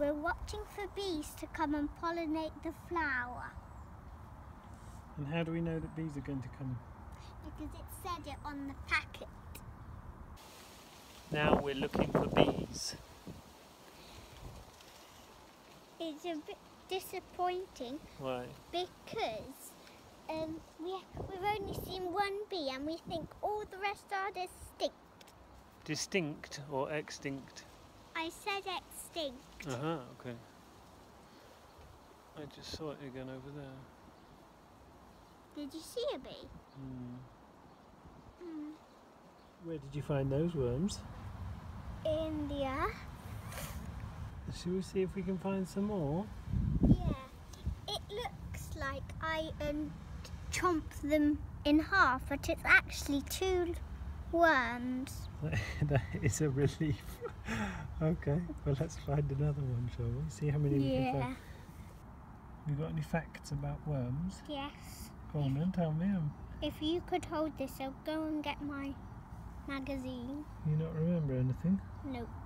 We're watching for bees to come and pollinate the flower. And how do we know that bees are going to come? Because it said it on the packet. Now we're looking for bees. It's a bit disappointing. Why? Because we've only seen one bee and we think all the rest are distinct. Distinct or extinct? I said extinct. Okay. I just saw it again over there. Did you see a bee? Where did you find those worms? In the earth. Shall we see if we can find some more? Yeah. It looks like I chomp them in half, but it's actually two worms. That is a relief. Okay, well let's find another one, shall we? See how many we can find. You got any facts about worms? Yes. Go on then, tell me them. If you could hold this, I'll go and get my magazine. You not remember anything? Nope.